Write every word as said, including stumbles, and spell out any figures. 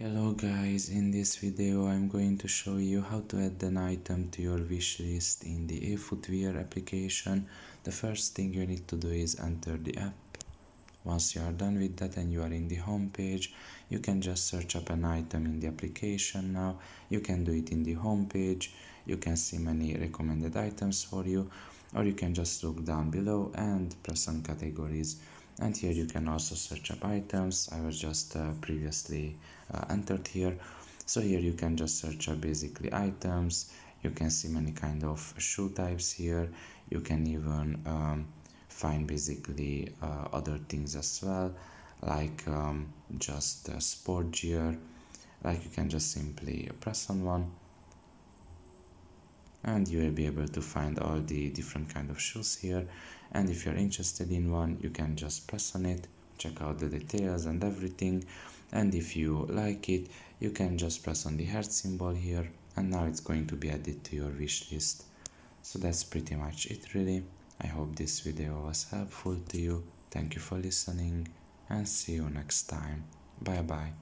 Hello guys, in this video I'm going to show you how to add an item to your wish list in the eFootwear application. The first thing you need to do is enter the app. Once you are done with that and you are in the home page, you can just search up an item in the application now. You can do it in the home page, you can see many recommended items for you, or you can just look down below and press on categories. And here you can also search up items. I was just uh, previously uh, entered here. So here you can just search up basically items. You can see many kind of shoe types here. You can even um, find basically uh, other things as well, like um, just uh, sport gear. Like you can just simply press on one and you will be able to find all the different kind of shoes here. And if you're interested in one, you can just press on it, check out the details and everything. And if you like it, you can just press on the heart symbol here, and now it's going to be added to your wish list. So that's pretty much it really. I hope this video was helpful to you. Thank you for listening and see you next time. Bye bye.